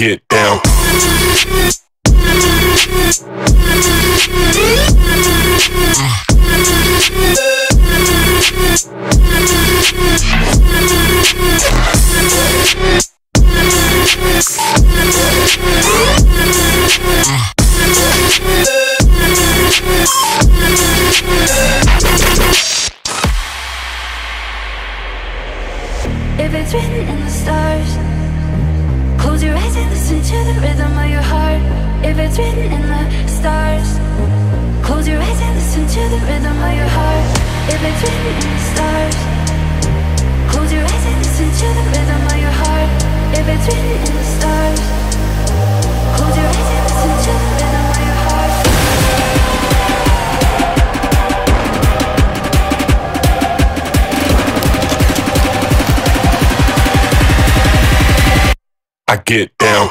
get down. If it's written in the stars, close your eyes and listen to the rhythm of your heart. If it's written in the stars, close your eyes and listen to the rhythm of your heart. If it's written in the stars, close your eyes and listen to the rhythm of your heart. If it's written in the stars, close your eyes and listen to the rhythm of your heart. I get down.